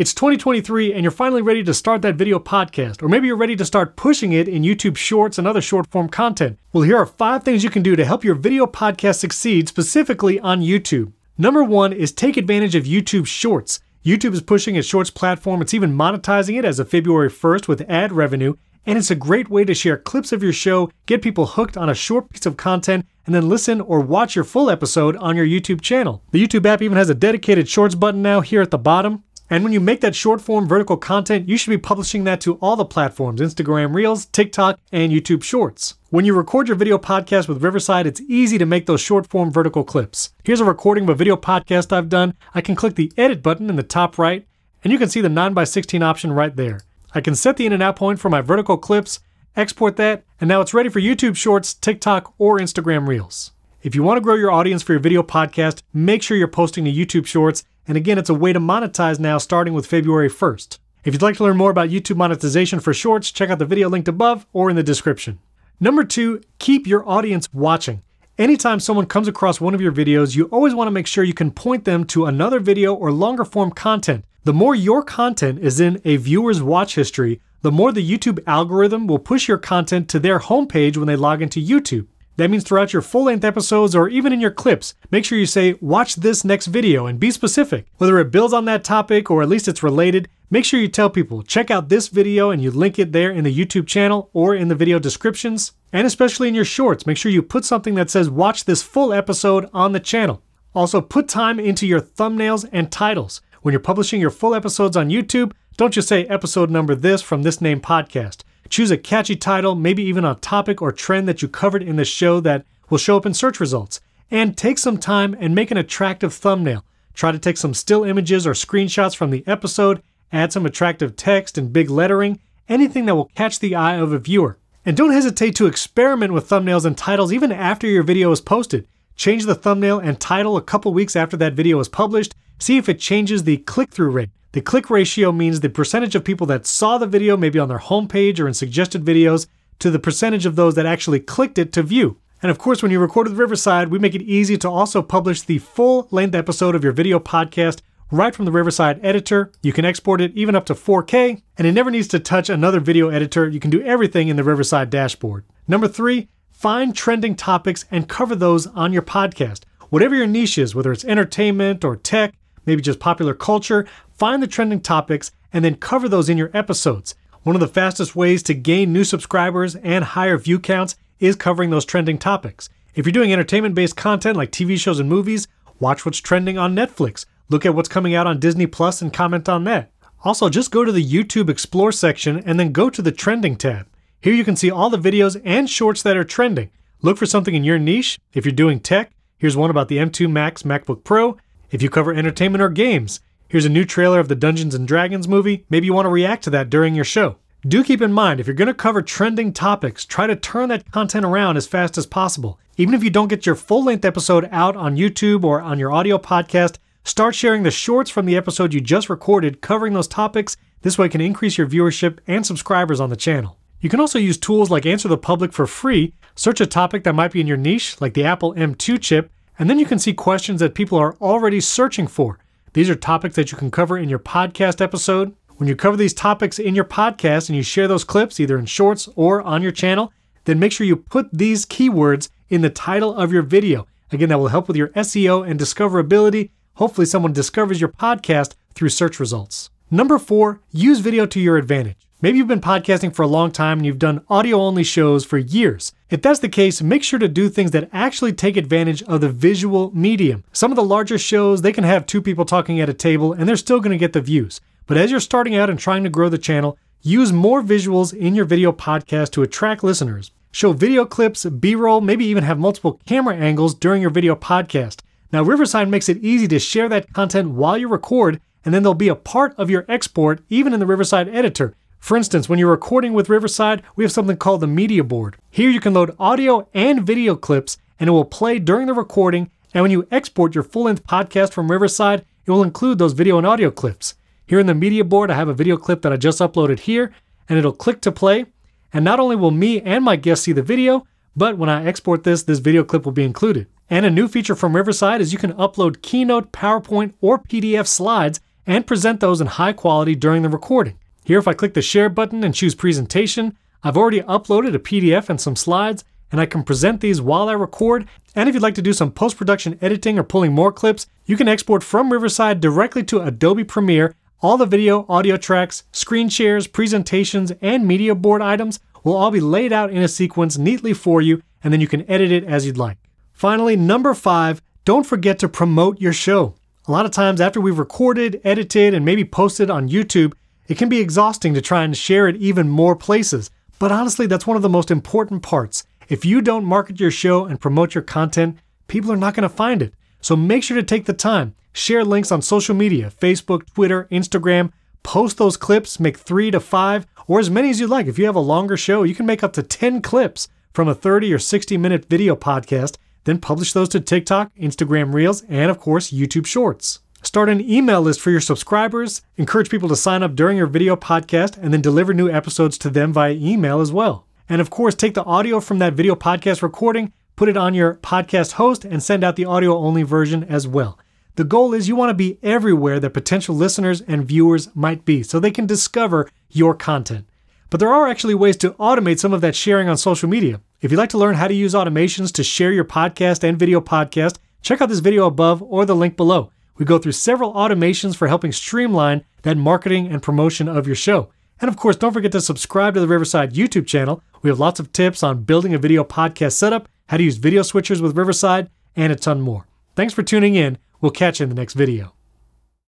It's 2023 and you're finally ready to start that video podcast, or maybe you're ready to start pushing it in YouTube Shorts and other short form content. Well, here are 5 things you can do to help your video podcast succeed specifically on YouTube. Number 1 is take advantage of YouTube Shorts. YouTube is pushing its Shorts platform. It's even monetizing it as of February 1st with ad revenue, and it's a great way to share clips of your show, get people hooked on a short piece of content, and then listen or watch your full episode on your YouTube channel. The YouTube app even has a dedicated Shorts button now here at the bottom. And when you make that short form vertical content, you should be publishing that to all the platforms, Instagram Reels, TikTok, and YouTube Shorts. When you record your video podcast with Riverside, it's easy to make those short form vertical clips. Here's a recording of a video podcast I've done. I can click the edit button in the top right, and you can see the 9:16 option right there. I can set the in and out point for my vertical clips, export that, and now it's ready for YouTube Shorts, TikTok, or Instagram Reels. If you want to grow your audience for your video podcast, make sure you're posting to YouTube Shorts. And again, it's a way to monetize now starting with February 1st. If you'd like to learn more about YouTube monetization for Shorts, check out the video linked above or in the description. Number 2, keep your audience watching. Anytime someone comes across one of your videos, you always want to make sure you can point them to another video or longer form content. The more your content is in a viewer's watch history, the more the YouTube algorithm will push your content to their homepage when they log into YouTube. That means throughout your full-length episodes or even in your clips, make sure you say, watch this next video, and be specific. Whether it builds on that topic or at least it's related, make sure you tell people, check out this video, and you link it there in the YouTube channel or in the video descriptions. And especially in your shorts, make sure you put something that says, watch this full episode on the channel. Also, put time into your thumbnails and titles. When you're publishing your full episodes on YouTube, don't just say episode number this from this name podcast. Choose a catchy title, maybe even a topic or trend that you covered in the show that will show up in search results. And take some time and make an attractive thumbnail. Try to take some still images or screenshots from the episode, add some attractive text and big lettering, anything that will catch the eye of a viewer. And don't hesitate to experiment with thumbnails and titles even after your video is posted. Change the thumbnail and title a couple weeks after that video is published. See if it changes the click-through rate. The click ratio means the percentage of people that saw the video, maybe on their homepage or in suggested videos, to the percentage of those that actually clicked it to view. And of course, when you record with Riverside, we make it easy to also publish the full-length episode of your video podcast right from the Riverside editor. You can export it even up to 4K, and it never needs to touch another video editor. You can do everything in the Riverside dashboard. Number 3, find trending topics and cover those on your podcast. Whatever your niche is, whether it's entertainment or tech, maybe just popular culture, find the trending topics and then cover those in your episodes. One of the fastest ways to gain new subscribers and higher view counts is covering those trending topics. If you're doing entertainment-based content like TV shows and movies, watch what's trending on Netflix. Look at what's coming out on Disney Plus and comment on that. Also, just go to the YouTube Explore section and then go to the Trending tab. Here you can see all the videos and shorts that are trending. Look for something in your niche. If you're doing tech, here's one about the M2 Max MacBook Pro. If you cover entertainment or games, here's a new trailer of the Dungeons and Dragons movie. Maybe you want to react to that during your show. Do keep in mind, if you're going to cover trending topics, try to turn that content around as fast as possible. Even if you don't get your full-length episode out on YouTube or on your audio podcast, start sharing the shorts from the episode you just recorded covering those topics. This way you can increase your viewership and subscribers on the channel. You can also use tools like Answer the Public for free. Search a topic that might be in your niche, like the Apple M2 chip, and then you can see questions that people are already searching for. These are topics that you can cover in your podcast episode. When you cover these topics in your podcast and you share those clips either in shorts or on your channel, then make sure you put these keywords in the title of your video. Again, that will help with your SEO and discoverability. Hopefully someone discovers your podcast through search results. Number 4, use video to your advantage. Maybe you've been podcasting for a long time and you've done audio-only shows for years. If that's the case, make sure to do things that actually take advantage of the visual medium. Some of the larger shows, they can have 2 people talking at a table and they're still going to get the views. But as you're starting out and trying to grow the channel, use more visuals in your video podcast to attract listeners. Show video clips, B-roll, maybe even have multiple camera angles during your video podcast. Now, Riverside makes it easy to share that content while you record, and then they'll be a part of your export even in the Riverside editor. For instance, when you're recording with Riverside, we have something called the media board. Here you can load audio and video clips, and it will play during the recording, and when you export your full-length podcast from Riverside, it will include those video and audio clips. Here in the media board, I have a video clip that I just uploaded here, and it'll click to play. And not only will me and my guests see the video, but when I export this, this video clip will be included. And a new feature from Riverside is you can upload Keynote, PowerPoint, or PDF slides and present those in high quality during the recording. Here, if I click the share button and choose presentation, I've already uploaded a PDF and some slides, and I can present these while I record. And if you'd like to do some post-production editing or pulling more clips, you can export from Riverside directly to Adobe Premiere. All the video, audio tracks, screen shares, presentations, and media board items will all be laid out in a sequence neatly for you, and then you can edit it as you'd like. Finally, number 5, don't forget to promote your show. A lot of times after we've recorded, edited, and maybe posted on YouTube, it can be exhausting to try and share it even more places. But honestly, that's one of the most important parts. If you don't market your show and promote your content, people are not going to find it. So make sure to take the time, share links on social media, Facebook, Twitter, Instagram, post those clips, make 3 to 5 or as many as you like. If you have a longer show, you can make up to 10 clips from a 30 or 60-minute video podcast, then publish those to TikTok, Instagram Reels, and of course, YouTube Shorts. Start an email list for your subscribers, encourage people to sign up during your video podcast, and then deliver new episodes to them via email as well. And of course, take the audio from that video podcast recording, put it on your podcast host, and send out the audio-only version as well. The goal is you want to be everywhere that potential listeners and viewers might be so they can discover your content. But there are actually ways to automate some of that sharing on social media. If you'd like to learn how to use automations to share your podcast and video podcast, check out this video above or the link below. We go through several automations for helping streamline that marketing and promotion of your show. And of course, don't forget to subscribe to the Riverside YouTube channel. We have lots of tips on building a video podcast setup, how to use video switchers with Riverside, and a ton more. Thanks for tuning in. We'll catch you in the next video.